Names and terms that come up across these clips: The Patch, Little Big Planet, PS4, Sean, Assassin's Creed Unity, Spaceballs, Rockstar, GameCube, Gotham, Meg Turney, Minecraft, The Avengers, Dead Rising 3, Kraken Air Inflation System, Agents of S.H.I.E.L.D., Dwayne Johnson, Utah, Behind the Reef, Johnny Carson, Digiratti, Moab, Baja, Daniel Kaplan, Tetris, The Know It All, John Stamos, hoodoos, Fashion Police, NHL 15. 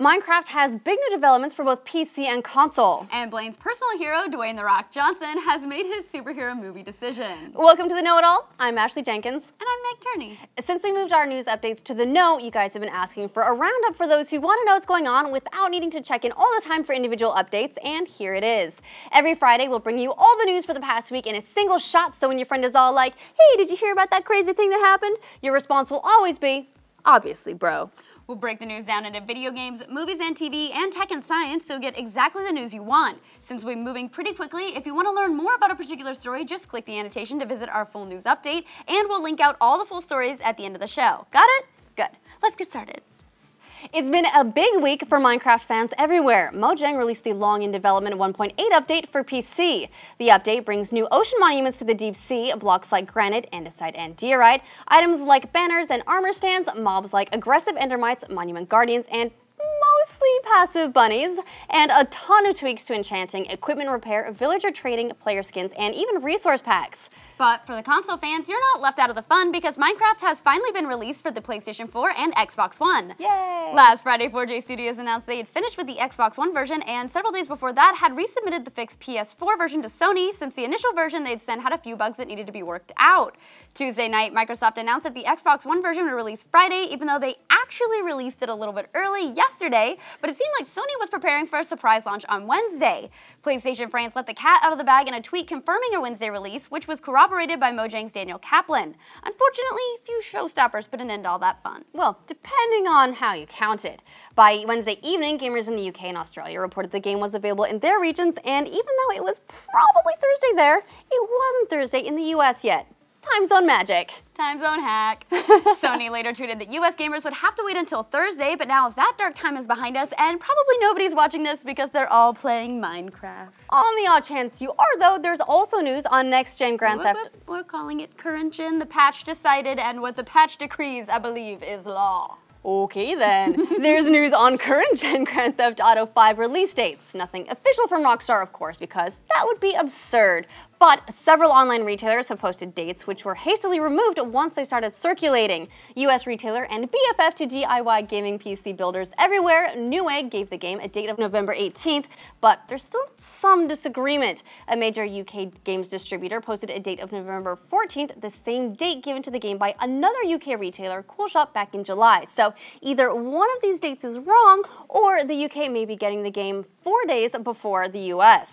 Minecraft has big new developments for both PC and console. And Blaine's personal hero, Dwayne The Rock Johnson, has made his superhero movie decision. Welcome to The Know-It-All. I'm Ashley Jenkins. And I'm Meg Turney. Since we moved our news updates to The Know, you guys have been asking for a roundup for those who want to know what's going on without needing to check in all the time for individual updates, and here it is. Every Friday, we'll bring you all the news for the past week in a single shot, so when your friend is all like, hey, did you hear about that crazy thing that happened? Your response will always be, obviously, bro. We'll break the news down into video games, movies and TV, and tech and science, so you'll get exactly the news you want. Since we're moving pretty quickly, if you want to learn more about a particular story, just click the annotation to visit our full news update, and we'll link out all the full stories at the end of the show. Got it? Good. Let's get started. It's been a big week for Minecraft fans everywhere. Mojang released the long-in-development 1.8 update for PC. The update brings new ocean monuments to the deep sea, blocks like granite, andesite, and diorite, items like banners and armor stands, mobs like aggressive endermites, monument guardians, and mostly passive bunnies, and a ton of tweaks to enchanting, equipment repair, villager trading, player skins, and even resource packs. But for the console fans, you're not left out of the fun because Minecraft has finally been released for the PlayStation 4 and Xbox One. Yay! Last Friday, 4J Studios announced they had finished with the Xbox One version, and several days before that had resubmitted the fixed PS4 version to Sony, since the initial version they'd sent had a few bugs that needed to be worked out. Tuesday night, Microsoft announced that the Xbox One version would release Friday, even though they actually released it a little bit early yesterday, but it seemed like Sony was preparing for a surprise launch on Wednesday. PlayStation France let the cat out of the bag in a tweet confirming a Wednesday release, which was corroborated by Mojang's Daniel Kaplan. Unfortunately, few showstoppers put an end to all that fun. Well, depending on how you count it. By Wednesday evening, gamers in the UK and Australia reported the game was available in their regions, and even though it was probably Thursday there, it wasn't Thursday in the US yet. Time zone magic. Time zone hack. Sony later tweeted that US gamers would have to wait until Thursday, but now that dark time is behind us, and probably nobody's watching this because they're all playing Minecraft. On the odd chance you are, though, there's also news on next-gen Grand Theft. We're calling it current-gen. The patch decided, and what the patch decrees, I believe, is law. Okay then. There's news on current-gen Grand Theft Auto 5 release dates. Nothing official from Rockstar, of course, because that would be absurd. But several online retailers have posted dates which were hastily removed once they started circulating. US retailer and BFF to DIY gaming PC builders everywhere, Newegg gave the game a date of November 18th, but there's still some disagreement. A major UK games distributor posted a date of November 14th, the same date given to the game by another UK retailer, CoolShop, back in July. So either one of these dates is wrong, or the UK may be getting the game 4 days before the US.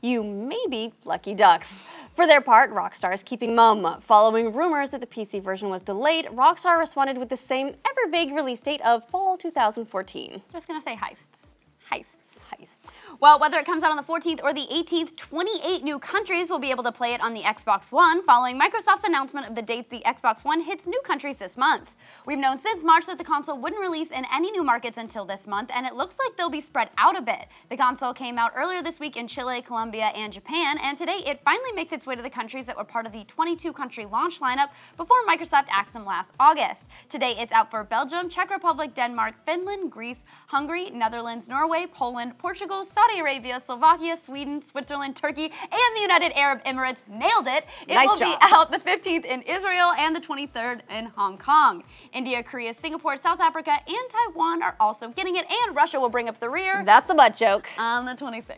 You may be lucky ducks. For their part, Rockstar is keeping mum. Following rumors that the PC version was delayed, Rockstar responded with the same ever-vague release date of fall 2014. Just gonna say heists. Heists. Heists. Well, whether it comes out on the 14th or the 18th, 28 new countries will be able to play it on the Xbox One, following Microsoft's announcement of the dates the Xbox One hits new countries this month. We've known since March that the console wouldn't release in any new markets until this month, and it looks like they'll be spread out a bit. The console came out earlier this week in Chile, Colombia, and Japan, and today it finally makes its way to the countries that were part of the 22-country launch lineup before Microsoft axed them last August. Today it's out for Belgium, Czech Republic, Denmark, Finland, Greece, Hungary, Netherlands, Norway, Poland, Portugal, Saudi Arabia, Slovakia, Sweden, Switzerland, Turkey, and the United Arab Emirates. Nailed it! It will be out the 15th in Israel and the 23rd in Hong Kong. India, Korea, Singapore, South Africa, and Taiwan are also getting it, and Russia will bring up the rear. That's a butt joke. On the 26th.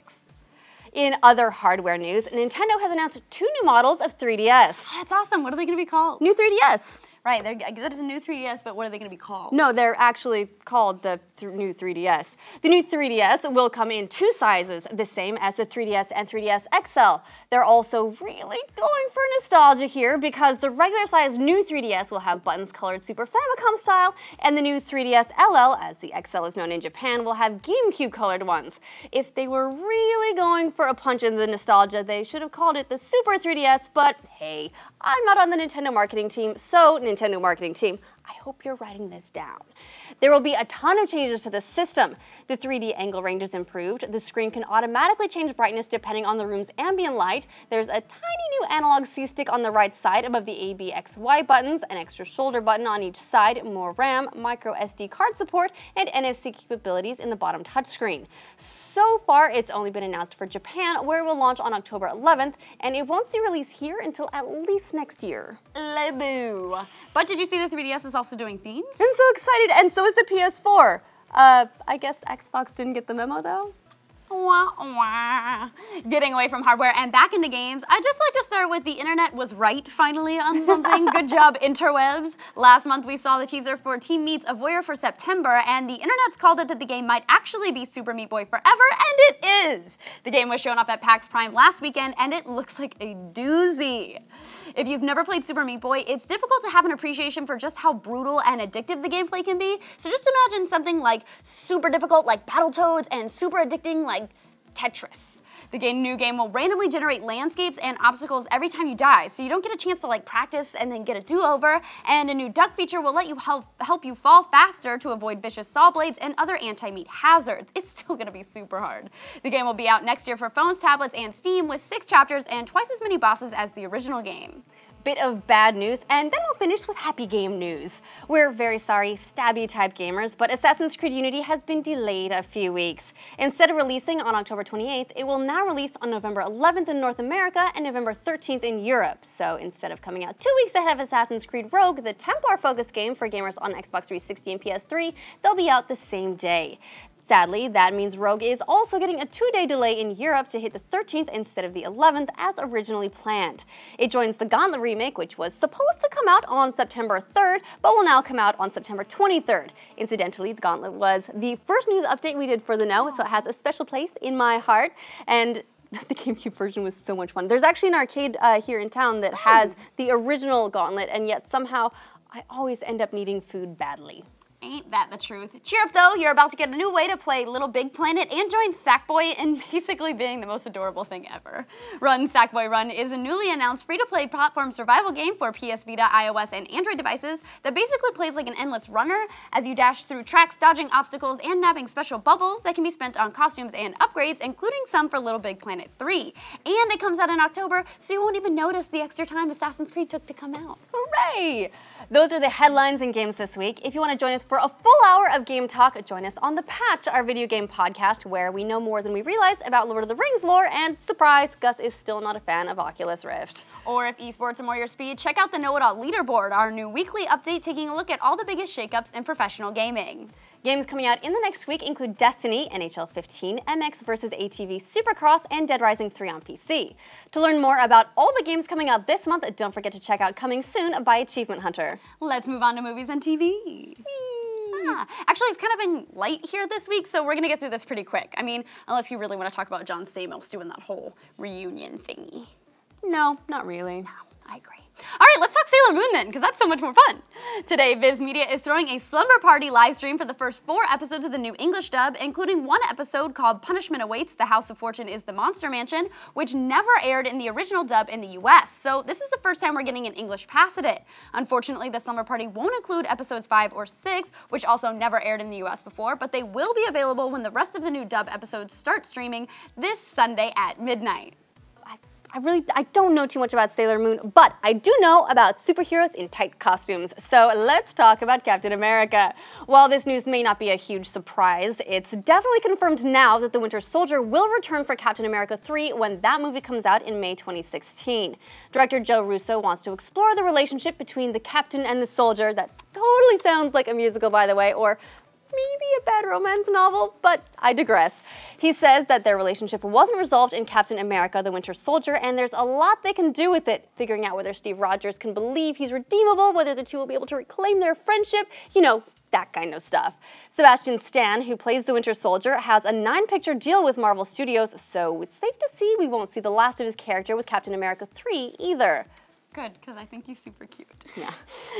In other hardware news, Nintendo has announced two new models of 3DS. Oh, that's awesome. What are they going to be called? New 3DS. Right, that is a new 3DS, but what are they going to be called? No, they're actually called the new 3DS. The new 3DS will come in two sizes, the same as the 3DS and 3DS XL. They're also really going for nostalgia here because the regular size new 3DS will have buttons colored Super Famicom style, and the new 3DS LL, as the XL is known in Japan, will have GameCube colored ones. If they were really going for a punch in the nostalgia, they should have called it the Super 3DS, but hey, I'm not on the Nintendo marketing team, so Nintendo marketing team, I hope you're writing this down. There will be a ton of changes to the system. The 3D angle range is improved, the screen can automatically change brightness depending on the room's ambient light, there's a tiny new analog C-stick on the right side above the A, B, X, Y buttons, an extra shoulder button on each side, more RAM, micro SD card support, and NFC capabilities in the bottom touchscreen. So far, it's only been announced for Japan, where it will launch on October 11th, and it won't see release here until at least next year. Lebu. But did you see the 3DS is also doing themes? I'm so excited, and so is the PS4. I guess Xbox didn't get the memo though. Wah, wah. Getting away from hardware and back into games, I'd just like to start with the internet was right finally on something. Good job, interwebs. Last month we saw the teaser for Team Meat's A Voyeur for September, and the internet's called it that the game might actually be Super Meat Boy Forever, and it is! The game was shown off at PAX Prime last weekend, and it looks like a doozy. If you've never played Super Meat Boy, it's difficult to have an appreciation for just how brutal and addictive the gameplay can be, so just imagine something like super difficult like Battletoads and super addicting like Tetris. The new game will randomly generate landscapes and obstacles every time you die, so you don't get a chance to like practice and then get a do-over, and a new duck feature will let you help you fall faster to avoid vicious saw blades and other anti-meat hazards. It's still gonna be super hard. The game will be out next year for phones, tablets, and Steam with 6 chapters and twice as many bosses as the original game. Bit of bad news, and then we'll finish with happy game news. We're very sorry, stabby type gamers, but Assassin's Creed Unity has been delayed a few weeks. Instead of releasing on October 28th, it will now release on November 11th in North America and November 13th in Europe. So instead of coming out 2 weeks ahead of Assassin's Creed Rogue, the Templar-focused game for gamers on Xbox 360 and PS3, they'll be out the same day. Sadly, that means Rogue is also getting a 2-day delay in Europe to hit the 13th instead of the 11th as originally planned. It joins the Gauntlet remake, which was supposed to come out on September 3rd, but will now come out on September 23rd. Incidentally, the Gauntlet was the first news update we did for the Now, so it has a special place in my heart. And the GameCube version was so much fun. There's actually an arcade here in town that has the original Gauntlet, and yet somehow I always end up needing food badly. Ain't that the truth? Cheer up though, you're about to get a new way to play Little Big Planet and join Sackboy in basically being the most adorable thing ever. Run, Sackboy Run is a newly announced free-to-play platform survival game for PS Vita, iOS, and Android devices that basically plays like an endless runner as you dash through tracks, dodging obstacles, and nabbing special bubbles that can be spent on costumes and upgrades, including some for Little Big Planet 3. And it comes out in October, so you won't even notice the extra time Assassin's Creed took to come out. Hooray! Those are the headlines and games this week. If you want to join us for a full hour of game talk, join us on The Patch, our video game podcast where we know more than we realize about Lord of the Rings lore, and surprise, Gus is still not a fan of Oculus Rift. Or if esports are more your speed, check out the Know-It-All Leaderboard, our new weekly update taking a look at all the biggest shakeups in professional gaming. Games coming out in the next week include Destiny, NHL 15, MX vs. ATV Supercross, and Dead Rising 3 on PC. To learn more about all the games coming out this month, don't forget to check out Coming Soon by Achievement Hunter. Let's move on to movies and TV. Actually, it's kind of been light here this week, so we're gonna get through this pretty quick. I mean, unless you really want to talk about John Stamos doing that whole reunion thingy. No, not really. No, I agree. All right, let's talk Sailor Moon then, because that's so much more fun. Today, Viz Media is throwing a slumber party live stream for the first 4 episodes of the new English dub, including one episode called Punishment Awaits, The House of Fortune is the Monster Mansion, which never aired in the original dub in the US, so this is the first time we're getting an English pass at it. Unfortunately, the slumber party won't include episodes 5 or 6, which also never aired in the US before, but they will be available when the rest of the new dub episodes start streaming this Sunday at midnight. I don't know too much about Sailor Moon, but I do know about superheroes in tight costumes. So let's talk about Captain America. While this news may not be a huge surprise, it's definitely confirmed now that The Winter Soldier will return for Captain America 3 when that movie comes out in May 2016. Director Joe Russo wants to explore the relationship between the Captain and the Soldier. That totally sounds like a musical, by the way, or maybe a bad romance novel, but I digress. He says that their relationship wasn't resolved in Captain America: The Winter Soldier, and there's a lot they can do with it. Figuring out whether Steve Rogers can believe he's redeemable, whether the two will be able to reclaim their friendship, you know, that kind of stuff. Sebastian Stan, who plays the Winter Soldier, has a 9-picture deal with Marvel Studios, so it's safe to see we won't see the last of his character with Captain America 3 either. Good, because I think he's super cute. Yeah.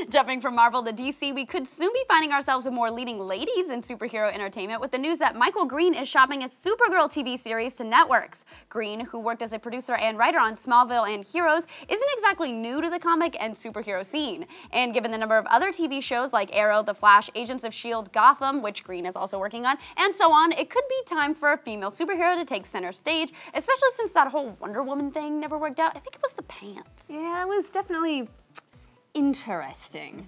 Jumping from Marvel to DC, we could soon be finding ourselves with more leading ladies in superhero entertainment with the news that Michael Green is shopping a Supergirl TV series to networks. Green, who worked as a producer and writer on Smallville and Heroes, isn't exactly new to the comic and superhero scene. And given the number of other TV shows like Arrow, The Flash, Agents of S.H.I.E.L.D., Gotham, which Green is also working on, and so on, it could be time for a female superhero to take center stage, especially since that whole Wonder Woman thing never worked out. I think it was the pants. Yeah, it was definitely interesting.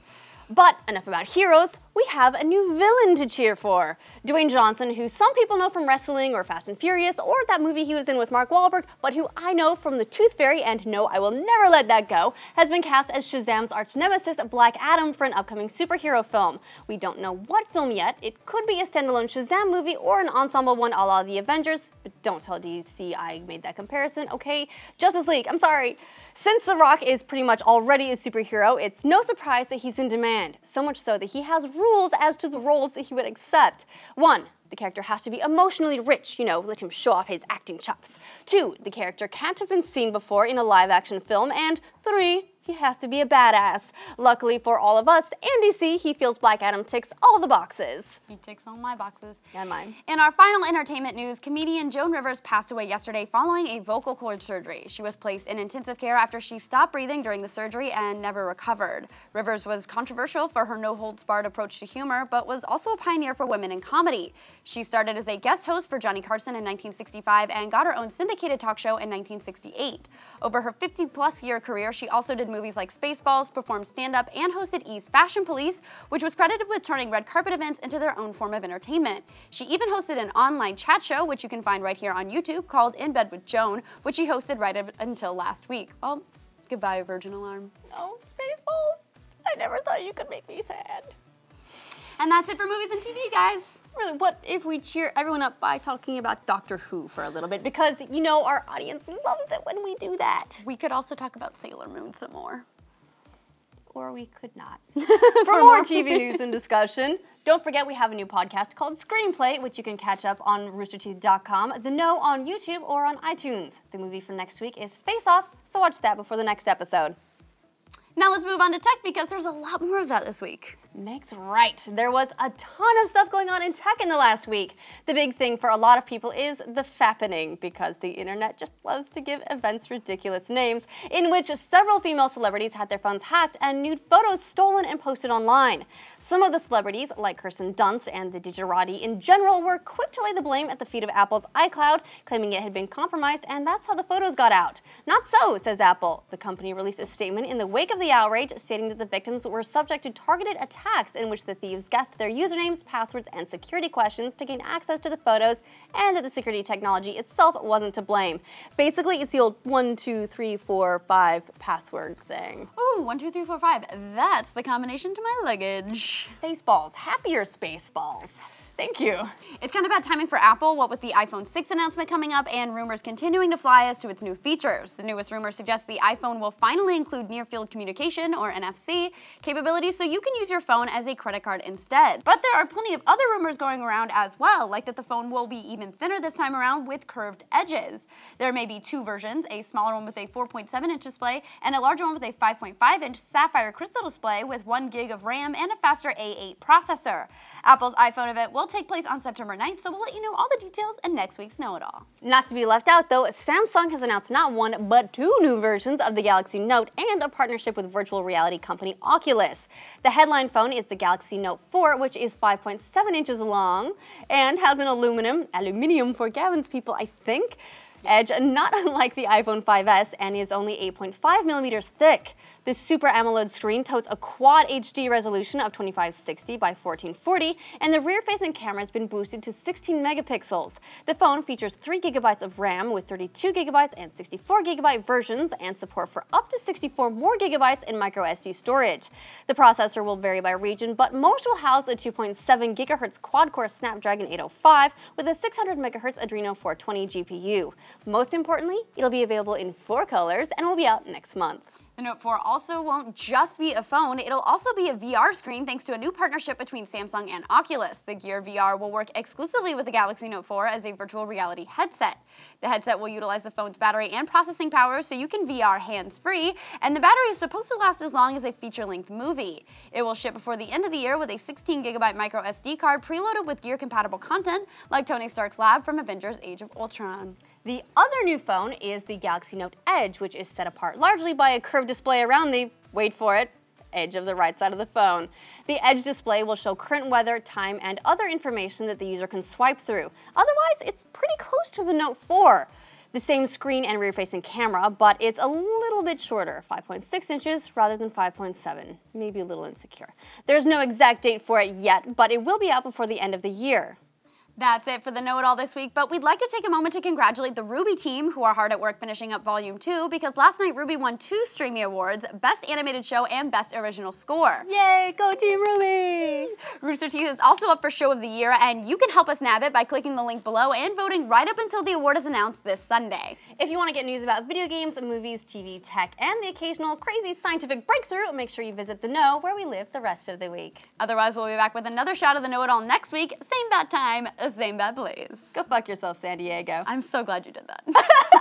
But enough about Heroes. we have a new villain to cheer for. Dwayne Johnson, who some people know from wrestling or Fast and Furious or that movie he was in with Mark Wahlberg, but who I know from The Tooth Fairy and no, I will never let that go, has been cast as Shazam's arch-nemesis Black Adam for an upcoming superhero film. We don't know what film yet. It could be a standalone Shazam movie or an ensemble one a la The Avengers, but don't tell DC I made that comparison, okay? Justice League, I'm sorry. Since The Rock is pretty much already a superhero, it's no surprise that he's in demand, so much so that he has rules as to the roles that he would accept. 1. The character has to be emotionally rich, you know, let him show off his acting chops. 2. The character can't have been seen before in a live-action film. And 3. He has to be a badass. Luckily for all of us, and DC, he feels Black Adam ticks all the boxes. He ticks all my boxes. And mine. In our final entertainment news, comedian Joan Rivers passed away yesterday following a vocal cord surgery. She was placed in intensive care after she stopped breathing during the surgery and never recovered. Rivers was controversial for her no-holds-barred approach to humor, but was also a pioneer for women in comedy. She started as a guest host for Johnny Carson in 1965 and got her own syndicated talk show in 1968. Over her 50-plus year career, she also did movies like Spaceballs, performed stand-up, and hosted E's Fashion Police, which was credited with turning red carpet events into their own form of entertainment. She even hosted an online chat show, which you can find right here on YouTube, called In Bed with Joan, which she hosted right up until last week. Well, goodbye, Virgin Alarm. Oh, Spaceballs. I never thought you could make me sad. And that's it for movies and TV, guys. Really, what if we cheer everyone up by talking about Doctor Who for a little bit? Because, you know, our audience loves it when we do that. We could also talk about Sailor Moon some more. Or we could not. For more TV news and discussion, don't forget we have a new podcast called Screenplay, which you can catch up on roosterteeth.com, The Know on YouTube, or on iTunes. The movie for next week is Face Off, so watch that before the next episode. Now let's move on to tech, because there's a lot more of that this week. That's right. There was a ton of stuff going on in tech in the last week. The big thing for a lot of people is the fappening, because the internet just loves to give events ridiculous names, in which several female celebrities had their phones hacked and nude photos stolen and posted online. Some of the celebrities, like Kirsten Dunst and the Digiratti in general, were quick to lay the blame at the feet of Apple's iCloud, claiming it had been compromised, and that's how the photos got out. Not so, says Apple. The company released a statement in the wake of the outrage, stating that the victims were subject to targeted attacks in which the thieves guessed their usernames, passwords, and security questions to gain access to the photos, and that the security technology itself wasn't to blame. Basically, it's the old 1, 2, 3, 4, 5 password thing. Ooh, 1, 2, 3, 4, 5. That's the combination to my luggage. Spaceballs. Happier Spaceballs. Thank you. It's kind of bad timing for Apple, what with the iPhone 6 announcement coming up and rumors continuing to fly as to its new features. The newest rumor suggests the iPhone will finally include near-field communication, or NFC, capabilities, so you can use your phone as a credit card instead. But there are plenty of other rumors going around as well, like that the phone will be even thinner this time around with curved edges. There may be two versions, a smaller one with a 4.7-inch display and a larger one with a 5.5-inch sapphire crystal display with 1 GB of RAM and a faster A8 processor. Apple's iPhone event will take place on September 9th, so we'll let you know all the details in next week's Know It All. Not to be left out, though, Samsung has announced not one, but 2 new versions of the Galaxy Note and a partnership with virtual reality company Oculus. The headline phone is the Galaxy Note 4, which is 5.7 inches long and has an aluminum for Gavin's people, I think, edge not unlike the iPhone 5S, and is only 8.5 millimeters thick. This Super AMOLED screen totes a quad HD resolution of 2560 by 1440, and the rear-facing camera has been boosted to 16 megapixels. The phone features 3 GB of RAM with 32 GB and 64 GB versions, and support for up to 64 more gigabytes in microSD storage. The processor will vary by region, but most will house a 2.7 GHz quad-core Snapdragon 805 with a 600 MHz Adreno 420 GPU. Most importantly, it'll be available in 4 colors and will be out next month. The Note 4 also won't just be a phone, it'll also be a VR screen thanks to a new partnership between Samsung and Oculus. The Gear VR will work exclusively with the Galaxy Note 4 as a virtual reality headset. The headset will utilize the phone's battery and processing power so you can VR hands-free, and the battery is supposed to last as long as a feature-length movie. It will ship before the end of the year with a 16 GB microSD card preloaded with Gear-compatible content like Tony Stark's lab from Avengers Age of Ultron. The other new phone is the Galaxy Note Edge, which is set apart largely by a curved display around the, wait for it, edge of the right side of the phone. The Edge display will show current weather, time, and other information that the user can swipe through. Otherwise, it's pretty close to the Note 4. the same screen and rear-facing camera, but it's a little bit shorter, 5.6 inches rather than 5.7. Maybe a little insecure. There's no exact date for it yet, but it will be out before the end of the year. That's it for the Know-It-All this week, but we'd like to take a moment to congratulate the Ruby team, who are hard at work finishing up Volume 2, because last night Ruby won 2 Streamy Awards, Best Animated Show and Best Original Score. Yay, go Team Ruby! Rooster Teeth is also up for Show of the Year, and you can help us nab it by clicking the link below and voting right up until the award is announced this Sunday. If you want to get news about video games, movies, TV, tech, and the occasional crazy scientific breakthrough, make sure you visit The Know, where we live the rest of the week. Otherwise, we'll be back with another shot of the Know-It-All next week, same bat time, same bad place. Go fuck yourself, San Diego. I'm so glad you did that.